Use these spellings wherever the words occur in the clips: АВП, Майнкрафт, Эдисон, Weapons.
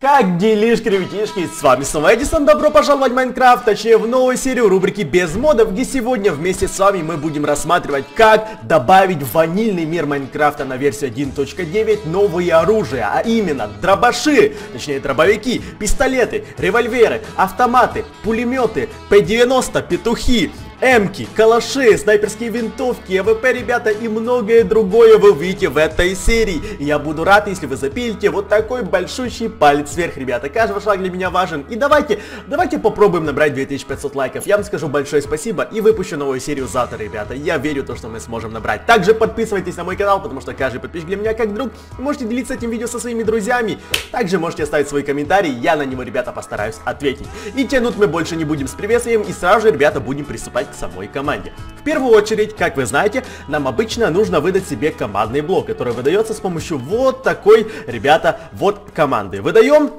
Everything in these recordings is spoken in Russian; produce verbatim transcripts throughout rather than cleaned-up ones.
Как делишь, креветишки? С вами снова Эдисон, добро пожаловать в Майнкрафт, точнее в новую серию рубрики без модов, где сегодня вместе с вами мы будем рассматривать, как добавить в ванильный мир Майнкрафта на версии один точка девять новые оружия, а именно дробаши, точнее дробовики, пистолеты, револьверы, автоматы, пулеметы, пэ девяносто, петухи, эмки, калаши, снайперские винтовки, АВП, ребята, и многое другое вы увидите в этой серии. И я буду рад, если вы запилите вот такой большущий палец вверх, ребята. Каждый ваш лайк для меня важен. И давайте, давайте попробуем набрать две тысячи пятьсот лайков. Я вам скажу большое спасибо и выпущу новую серию завтра, ребята. Я верю в то, что мы сможем набрать. Также подписывайтесь на мой канал, потому что каждый подписчик для меня как друг. Можете делиться этим видео со своими друзьями. Также можете оставить свои комментарии, я на него, ребята, постараюсь ответить. И тянуть мы больше не будем с приветствием, и сразу же, ребята, будем приступать к самой команде. В первую очередь, как вы знаете, нам обычно нужно выдать себе командный блок, который выдается с помощью вот такой, ребята, вот команды. Выдаем.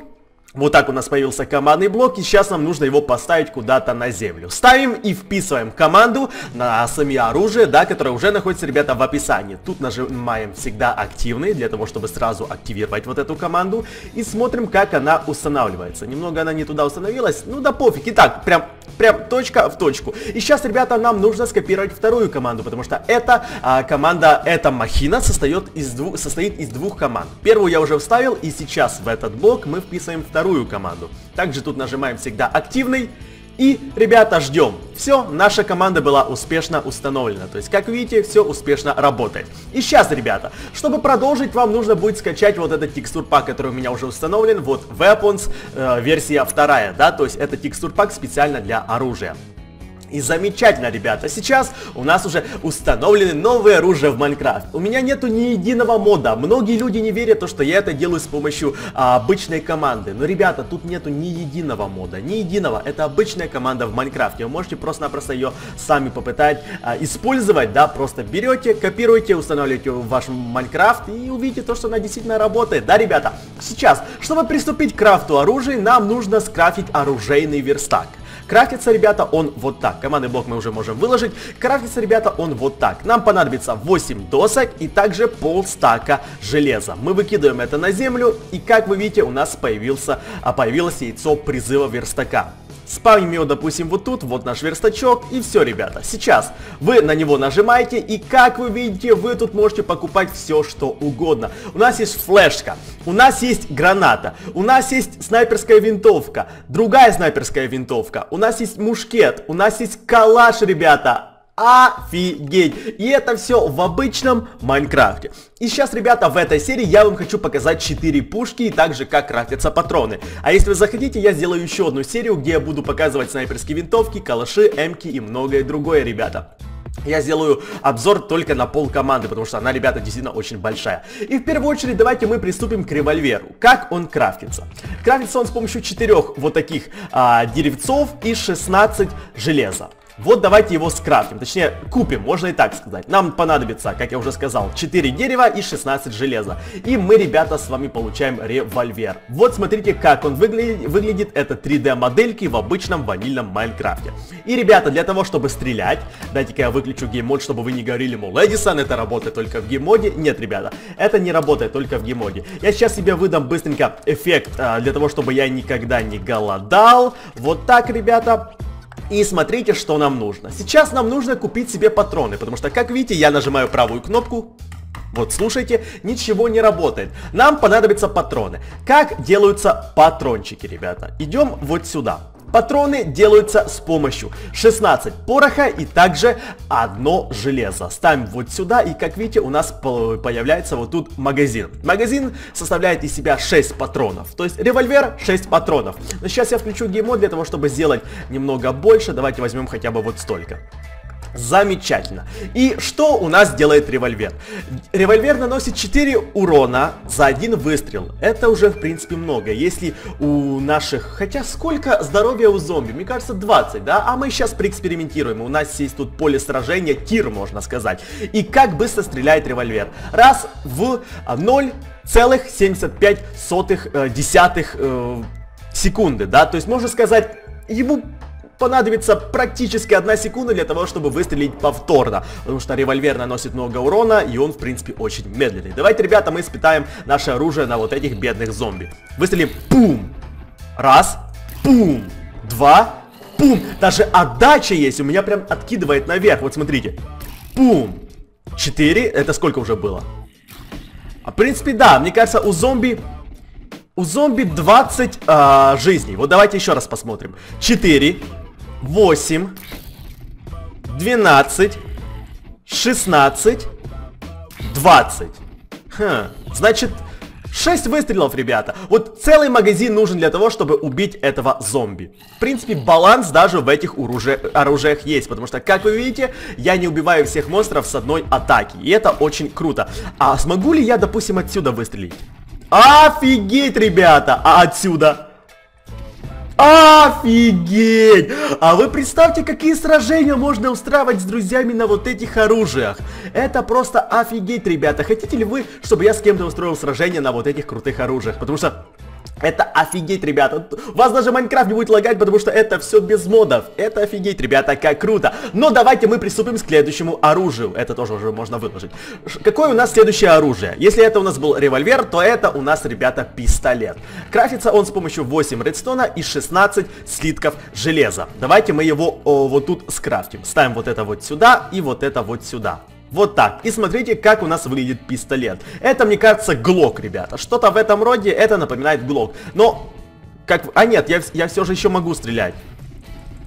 Вот так у нас появился командный блок, и сейчас нам нужно его поставить куда-то на землю. Ставим и вписываем команду на сами оружие, да, которое уже находится, ребята, в описании. Тут нажимаем всегда активный, для того, чтобы сразу активировать вот эту команду. И смотрим, как она устанавливается. Немного она не туда установилась, ну да пофиг. Итак, прям, прям точка в точку. И сейчас, ребята, нам нужно скопировать вторую команду, потому что эта а, команда, эта махина состоит из, дву состоит из двух команд. Первую я уже вставил, и сейчас в этот блок мы вписываем вторую. Вторую команду. Также тут нажимаем всегда активный и, ребята, ждем. Все, наша команда была успешно установлена. То есть, как видите, все успешно работает. И сейчас, ребята, чтобы продолжить, вам нужно будет скачать вот этот текстурпак, который у меня уже установлен. Вот Weapons, э, версия вторая, да, то есть это текстурпак специально для оружия. И замечательно, ребята, сейчас у нас уже установлены новые оружия в Майнкрафт. У меня нету ни единого мода. Многие люди не верят, что я это делаю с помощью а, обычной команды. Но, ребята, тут нету ни единого мода, ни единого. Это обычная команда в Майнкрафте. Вы можете просто-напросто ее сами попытать а, использовать, да, просто берете, копируете, устанавливаете в ваш Майнкрафт и увидите то, что она действительно работает, да, ребята. Сейчас, чтобы приступить к крафту оружия, нам нужно скрафтить оружейный верстак. Крафтится, ребята, он вот так. Командный блок мы уже можем выложить. Крафтится, ребята, он вот так. Нам понадобится восемь досок и также полстака железа. Мы выкидываем это на землю, и как вы видите, у нас появился, а появилось яйцо призыва верстака. Спавним его, допустим, вот тут, вот наш верстачок, и все, ребята. Сейчас вы на него нажимаете, и как вы видите, вы тут можете покупать все, что угодно. У нас есть флешка, у нас есть граната, у нас есть снайперская винтовка, другая снайперская винтовка, у нас есть мушкет, у нас есть калаш, ребята. Офигеть! И это все в обычном Майнкрафте. И сейчас, ребята, в этой серии я вам хочу показать четыре пушки и также как крафтятся патроны. А если вы захотите, я сделаю еще одну серию, где я буду показывать снайперские винтовки, калаши, эмки и многое другое, ребята. Я сделаю обзор только на пол команды, потому что она, ребята, действительно очень большая. И в первую очередь давайте мы приступим к револьверу. Как он крафтится? Крафтится он с помощью четырех вот таких а, деревцов и шестнадцати железа. Вот давайте его скрафтим, точнее купим, можно и так сказать. Нам понадобится, как я уже сказал, четыре дерева и шестнадцать железа. И мы, ребята, с вами получаем револьвер. Вот смотрите, как он выглядит. Выглядит это три дэ модельки в обычном ванильном Майнкрафте. И, ребята, для того, чтобы стрелять, дайте-ка я выключу гейммод, чтобы вы не говорили, мол, Эдисон, это работает только в гейммоде. Нет, ребята, это не работает только в гейммоде. Я сейчас себе выдам быстренько эффект, для того, чтобы я никогда не голодал. Вот так, ребята. И смотрите, что нам нужно. Сейчас нам нужно купить себе патроны, потому что, как видите, я нажимаю правую кнопку. Вот, слушайте, ничего не работает. Нам понадобятся патроны. Как делаются патрончики, ребята? Идем вот сюда. Патроны делаются с помощью шестнадцати пороха и также одно железо. Ставим вот сюда, и как видите, у нас появляется вот тут магазин. Магазин составляет из себя шесть патронов, то есть револьвер шесть патронов. Но сейчас я включу гейммод для того, чтобы сделать немного больше. Давайте возьмем хотя бы вот столько. Замечательно. И что у нас делает револьвер? Револьвер наносит четыре урона за один выстрел. Это уже, в принципе, много. Если у наших... Хотя сколько здоровья у зомби? Мне кажется, двадцать, да? А мы сейчас проэкспериментируем. У нас есть тут поле сражения, тир, можно сказать. И как быстро стреляет револьвер? Раз в ноль целых семьдесят пять сотых десятых секунды, да? То есть, можно сказать, ему... понадобится практически одна секунда для того, чтобы выстрелить повторно, потому что револьвер наносит много урона, и он, в принципе, очень медленный. Давайте, ребята, мы испытаем наше оружие на вот этих бедных зомби. Выстрелим. Пум! Раз. Пум! Два. Пум! Даже отдача есть, у меня прям откидывает наверх, вот смотрите. Пум! Четыре. Это сколько уже было? А, в принципе, да, мне кажется, у зомби... У зомби двадцать а, жизней. Вот давайте еще раз посмотрим. четыре, восемь, двенадцать, шестнадцать, двадцать. Хм, значит... шесть выстрелов, ребята. Вот целый магазин нужен для того, чтобы убить этого зомби. В принципе, баланс даже в этих оружи... оружиях есть, потому что, как вы видите, я не убиваю всех монстров с одной атаки, и это очень круто. А смогу ли я, допустим, отсюда выстрелить? Офигеть, ребята! А отсюда? Офигеть! А вы представьте, какие сражения можно устраивать с друзьями на вот этих оружиях. Это просто офигеть, ребята. Хотите ли вы, чтобы я с кем-то устроил сражение на вот этих крутых оружиях? Потому что это офигеть, ребята. У вас даже Майнкрафт не будет лагать, потому что это все без модов. Это офигеть, ребята, как круто. Но давайте мы приступим к следующему оружию. Это тоже уже можно выложить. Ш- какое у нас следующее оружие? Если это у нас был револьвер, то это у нас, ребята, пистолет. Крафтится он с помощью восьми редстона и шестнадцати слитков железа. Давайте мы его о, вот тут скрафтим. Ставим вот это вот сюда и вот это вот сюда. Вот так. И смотрите, как у нас выглядит пистолет. Это, мне кажется, глок, ребята. Что-то в этом роде, это напоминает глок. Но, как... А нет, я, я все же еще могу стрелять.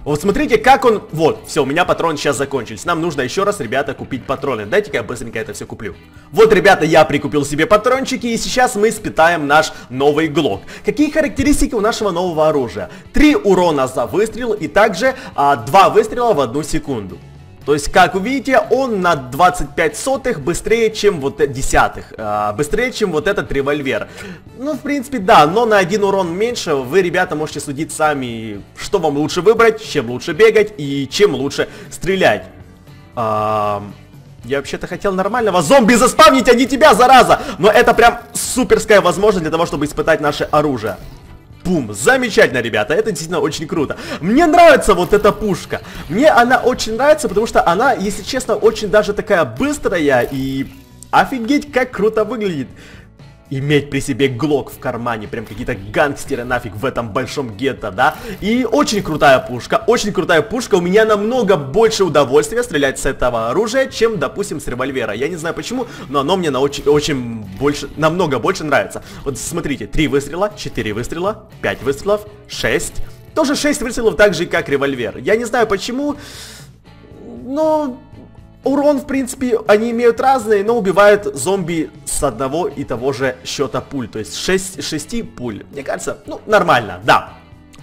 Вот смотрите, как он... Вот, все, у меня патроны сейчас закончились. Нам нужно еще раз, ребята, купить патроны. Дайте-ка я быстренько это все куплю. Вот, ребята, я прикупил себе патрончики, и сейчас мы испытаем наш новый глок. Какие характеристики у нашего нового оружия? три урона за выстрел, и также а, два выстрела в одну секунду. То есть, как вы видите, он на двадцать пять сотых быстрее, чем вот десятых, э, быстрее, чем вот этот револьвер. Ну, в принципе, да, но на один урон меньше. Вы, ребята, можете судить сами, что вам лучше выбрать, чем лучше бегать и чем лучше стрелять. А, я вообще-то хотел нормального зомби заспавнить, а не тебя, зараза! Но это прям суперская возможность для того, чтобы испытать наше оружие. Бум, замечательно, ребята, это действительно очень круто. Мне нравится вот эта пушка. Мне она очень нравится, потому что она, если честно, очень даже такая быстрая. И офигеть, как круто выглядит. Иметь при себе глок в кармане, прям какие-то гангстеры нафиг в этом большом гетто, да? И очень крутая пушка, очень крутая пушка. У меня намного больше удовольствия стрелять с этого оружия, чем, допустим, с револьвера. Я не знаю почему, но оно мне на очень, очень больше, намного больше нравится. Вот смотрите, три выстрела, четыре выстрела, пять выстрелов, шесть. Тоже шесть выстрелов, так же, как револьвер. Я не знаю почему, но... Урон, в принципе, они имеют разные, но убивают зомби с одного и того же счета пуль. То есть шесть, шесть пуль. Мне кажется, ну, нормально, да.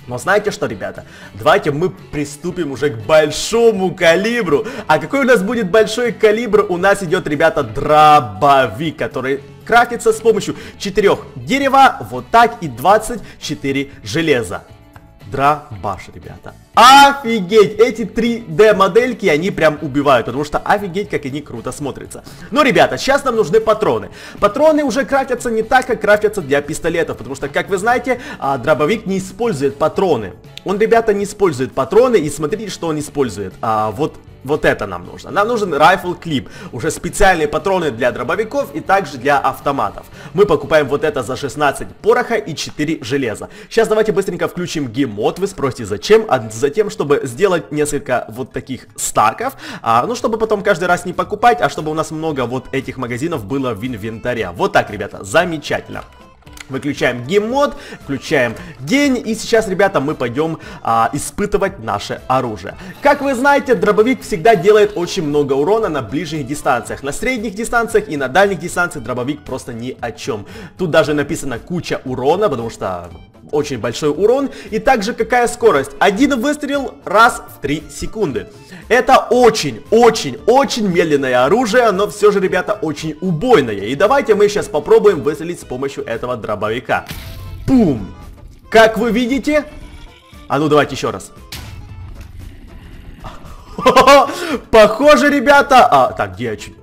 Но знаете что, ребята? Давайте мы приступим уже к большому калибру. А какой у нас будет большой калибр? У нас идет, ребята, дробовик, который... крафтится с помощью четырёх дерева, вот так, и двадцати четырёх железа. Дробаш, ребята. Офигеть! Эти три дэ модельки, они прям убивают, потому что офигеть, как они круто смотрятся. Но, ребята, сейчас нам нужны патроны. Патроны уже крафтятся не так, как крафтятся для пистолетов, потому что, как вы знаете, дробовик не использует патроны. Он, ребята, не использует патроны, и смотрите, что он использует. А, вот... Вот это нам нужно. Нам нужен Rifle Clip. Уже специальные патроны для дробовиков и также для автоматов. Мы покупаем вот это за шестнадцать пороха и четыре железа. Сейчас давайте быстренько включим геймод. Вы спросите, зачем? А затем, чтобы сделать несколько вот таких стаков. А, ну, чтобы потом каждый раз не покупать, а чтобы у нас много вот этих магазинов было в инвентаре. Вот так, ребята, замечательно. Выключаем гейммод, включаем день, и сейчас, ребята, мы пойдем а, испытывать наше оружие. Как вы знаете, дробовик всегда делает очень много урона на ближних дистанциях, на средних дистанциях и на дальних дистанциях дробовик просто ни о чем. Тут даже написано куча урона, потому что очень большой урон, и также какая скорость. Один выстрел раз в три секунды. Это очень-очень-очень медленное оружие, но все же, ребята, очень убойное. И давайте мы сейчас попробуем выстрелить с помощью этого дробовика. Пум! Как вы видите... А ну давайте еще раз. Похоже, ребята... А, так, где я чуть...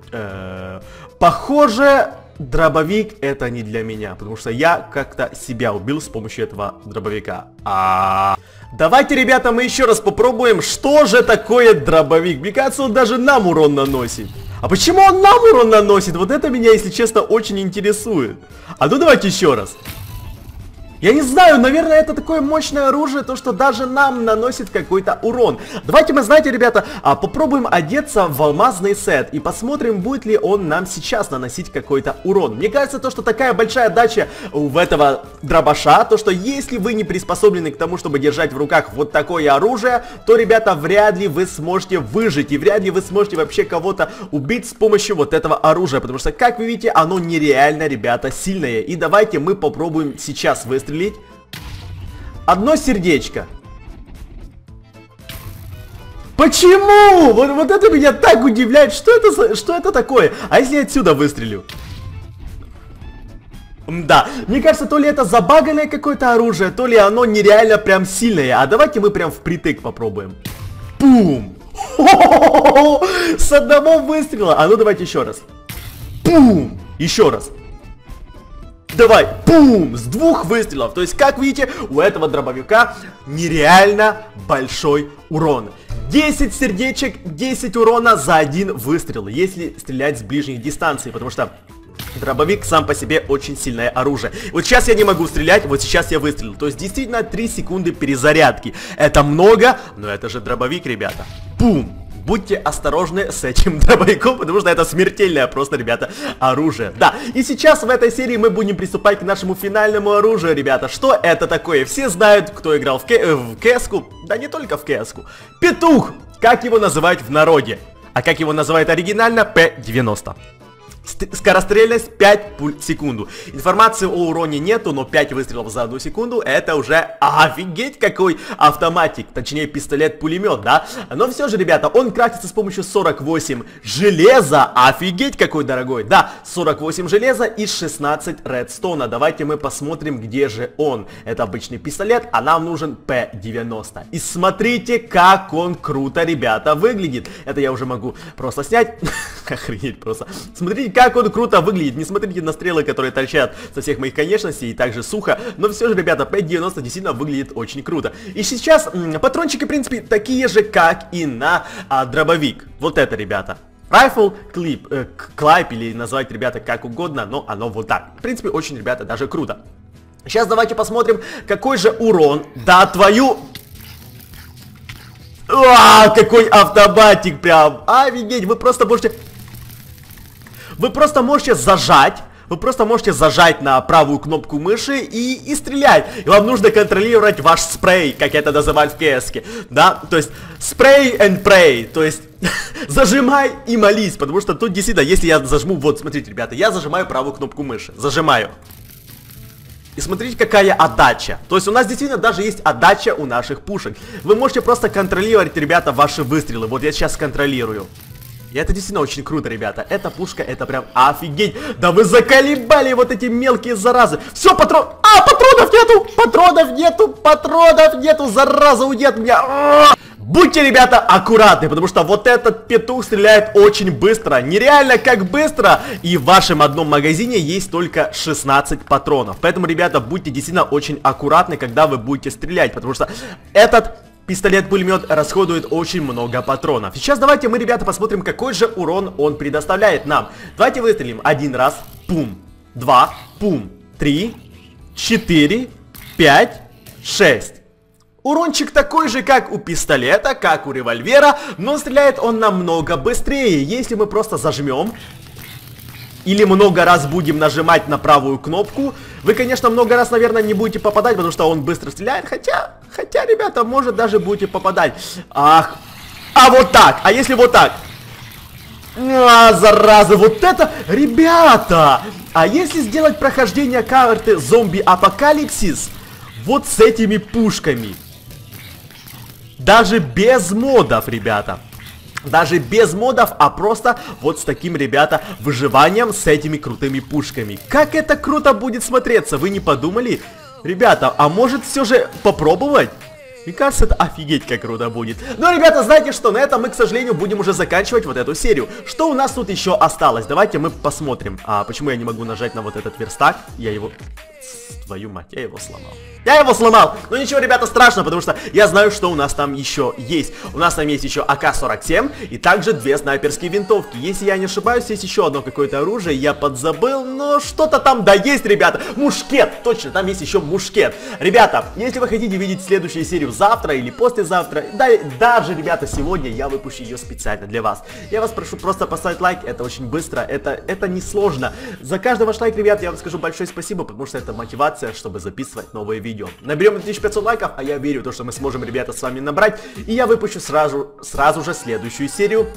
Похоже... Дробовик это не для меня, потому что я как-то себя убил с помощью этого дробовика. А, -а, -а. Давайте, ребята, мы еще раз попробуем, что же такое дробовик. Мне кажется, он даже нам урон наносит. А почему он нам урон наносит? Вот это меня, если честно, очень интересует. А ну давайте еще раз. Я не знаю, наверное, это такое мощное оружие, то, что даже нам наносит какой-то урон. Давайте мы, знаете, ребята, попробуем одеться в алмазный сет и посмотрим, будет ли он нам сейчас наносить какой-то урон. Мне кажется, то, что такая большая дача у этого дробаша, то, что если вы не приспособлены к тому, чтобы держать в руках вот такое оружие, то, ребята, вряд ли вы сможете выжить и вряд ли вы сможете вообще кого-то убить с помощью вот этого оружия, потому что, как вы видите, оно нереально, ребята, сильное. И давайте мы попробуем сейчас выстрелить. Стрелить. Одно сердечко. Почему? Вот, вот это меня так удивляет. Что это, что это такое? А если я отсюда выстрелю? Да, мне кажется, то ли это забаганное какое-то оружие, то ли оно нереально прям сильное. А давайте мы прям впритык попробуем. Пум! Хо-хо-хо-хо-хо! С одного выстрела. А ну давайте еще раз. Пум! Еще раз. Давай, бум, с двух выстрелов. То есть, как видите, у этого дробовика нереально большой урон. десять сердечек, десять урона за один выстрел, если стрелять с ближней дистанции, потому что дробовик сам по себе очень сильное оружие. Вот сейчас я не могу стрелять, вот сейчас я выстрелил. То есть, действительно, три секунды перезарядки. Это много, но это же дробовик, ребята. Бум. Будьте осторожны с этим дробовиком, потому что это смертельное просто, ребята, оружие. Да, и сейчас в этой серии мы будем приступать к нашему финальному оружию, ребята. Что это такое? Все знают, кто играл в, э, в кеску, да не только в кеску. Петух, как его называют в народе. А как его называют оригинально? пэ девяносто. Скорострельность пять пуль в секунду. Информации о уроне нету, но пять выстрелов за одну секунду это уже офигеть какой автоматик, точнее пистолет-пулемет, да? Но все же, ребята, он крафтится с помощью сорок восемь железа, офигеть какой дорогой, да, сорок восемь железа и шестнадцать редстона. Давайте мы посмотрим, где же он. Это обычный пистолет, а нам нужен пэ девяносто. И смотрите, как он круто, ребята, выглядит. Это я уже могу просто снять. Охренеть просто. Смотрите, как он круто выглядит. Не смотрите на стрелы, которые торчат со всех моих конечностей и также сухо. Но все же, ребята, пэ девяносто действительно выглядит очень круто. И сейчас м, патрончики, в принципе, такие же, как и на а, дробовик. Вот это, ребята. Rifle clip, э, клайп, или назвать, ребята, как угодно, но оно вот так. В принципе, очень, ребята, даже круто. Сейчас давайте посмотрим, какой же урон. Да, твою... О, какой автобатик прям. Офигеть, вы просто можете... Вы просто можете зажать, вы просто можете зажать на правую кнопку мыши и, и стрелять. И вам нужно контролировать ваш спрей, как это называют в кеске, да? То есть, spray and pray, то есть, зажимай и молись, потому что тут действительно, если я зажму, вот, смотрите, ребята, я зажимаю правую кнопку мыши, зажимаю. И смотрите, какая отдача. То есть у нас действительно даже есть отдача у наших пушек. Вы можете просто контролировать, ребята, ваши выстрелы. Вот я сейчас контролирую. И это действительно очень круто, ребята. Эта пушка, это прям офигеть. Да вы заколебали вот эти мелкие заразы. Все, патрон... А, патронов нету! Патронов нету! Патронов нету! Зараза, уйди от меня! А-а-а! Будьте, ребята, аккуратны, потому что вот этот петух стреляет очень быстро. Нереально как быстро. И в вашем одном магазине есть только шестнадцать патронов. Поэтому, ребята, будьте действительно очень аккуратны, когда вы будете стрелять. Потому что этот... пистолет-пулемет расходует очень много патронов. Сейчас давайте мы, ребята, посмотрим, какой же урон он предоставляет нам. Давайте выстрелим один раз. Пум. Два. Пум. Три. Четыре. Пять. Шесть. Урончик такой же, как у пистолета, как у револьвера, но стреляет он намного быстрее. Если мы просто зажмем... или много раз будем нажимать на правую кнопку. Вы, конечно, много раз, наверное, не будете попадать, потому что он быстро стреляет. Хотя, хотя, ребята, может, даже будете попадать. Ах, а вот так, а если вот так? А, зараза, вот это, ребята! А если сделать прохождение карты зомби-апокалипсис вот с этими пушками? Даже без модов, ребята. Даже без модов, а просто вот с таким, ребята, выживанием с этими крутыми пушками. Как это круто будет смотреться, вы не подумали? Ребята, а может все же попробовать? Мне кажется, это офигеть как круто будет. Ну, ребята, знаете что, на этом мы, к сожалению, будем уже заканчивать вот эту серию. Что у нас тут еще осталось? Давайте мы посмотрим. А почему я не могу нажать на вот этот верстак? Я его... Твою мать, я его сломал. Я его сломал! Но ничего, ребята, страшно, потому что я знаю, что у нас там еще есть. У нас там есть еще а ка сорок семь и также две снайперские винтовки. Если я не ошибаюсь, есть еще одно какое-то оружие, я подзабыл, но что-то там да есть, ребята. Мушкет! Точно, там есть еще мушкет. Ребята, если вы хотите видеть следующую серию завтра или послезавтра, да, даже, ребята, сегодня я выпущу ее специально для вас. Я вас прошу просто поставить лайк, это очень быстро, это, это не сложно. За каждый ваш лайк, ребят, я вам скажу большое спасибо, потому что это мотивация, чтобы записывать новые видео. Наберем две тысячи пятьсот лайков, а я верю в то, что мы сможем, ребята, с вами набрать. И я выпущу сразу, сразу же следующую серию,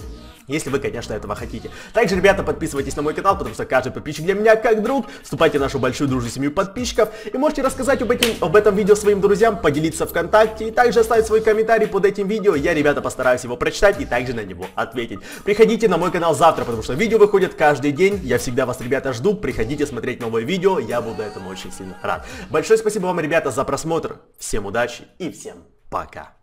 если вы, конечно, этого хотите. Также, ребята, подписывайтесь на мой канал, потому что каждый подписчик для меня как друг. Вступайте в нашу большую дружную семью подписчиков. И можете рассказать об этом, об этом видео своим друзьям, поделиться ВКонтакте. И также оставить свой комментарий под этим видео. Я, ребята, постараюсь его прочитать и также на него ответить. Приходите на мой канал завтра, потому что видео выходят каждый день. Я всегда вас, ребята, жду. Приходите смотреть новые видео. Я буду этому очень сильно рад. Большое спасибо вам, ребята, за просмотр. Всем удачи и всем пока.